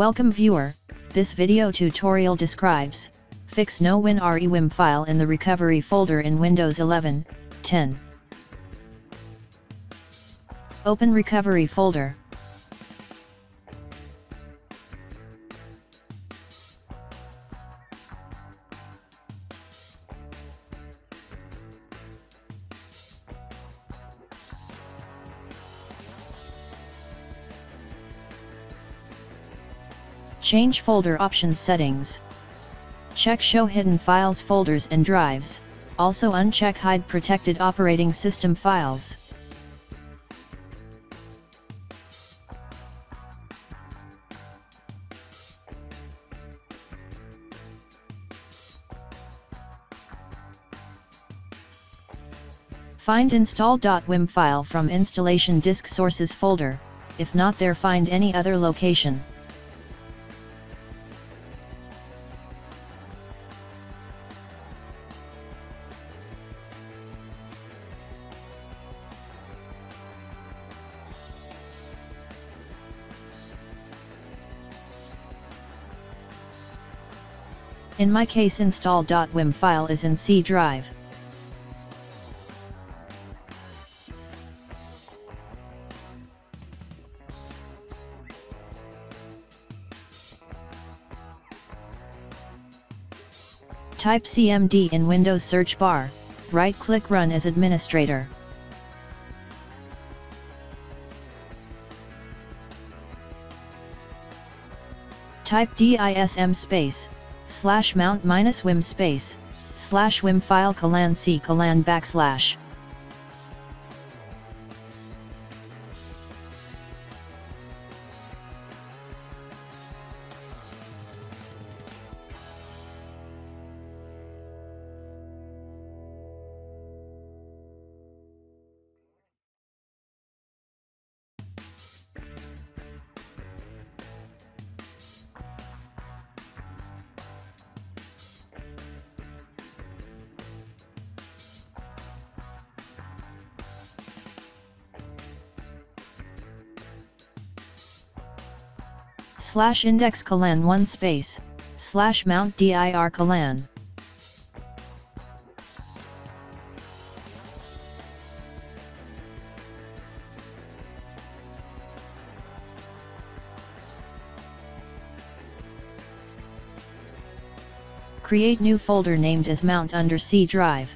Welcome viewer, this video tutorial describes, fix no Winre.wim file in the recovery folder in Windows 11, 10. Open recovery folder. Change folder options settings. Check show hidden files, folders and drives, also uncheck hide protected operating system files. Find install.wim file from installation disk sources folder, if not there find any other location. In my case install.wim file is in C drive. Type CMD in Windows search bar, right click Run as administrator. Type DISM space slash mount minus wim space slash wim file colon c colon backslash. Slash index colon 1 space, slash mount dir colon. Create new folder named as mount under C drive.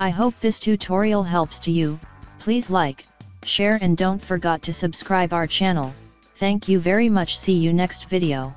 I hope this tutorial helps to you. Please like, share and don't forget to subscribe our channel. Thank you very much. See you next video.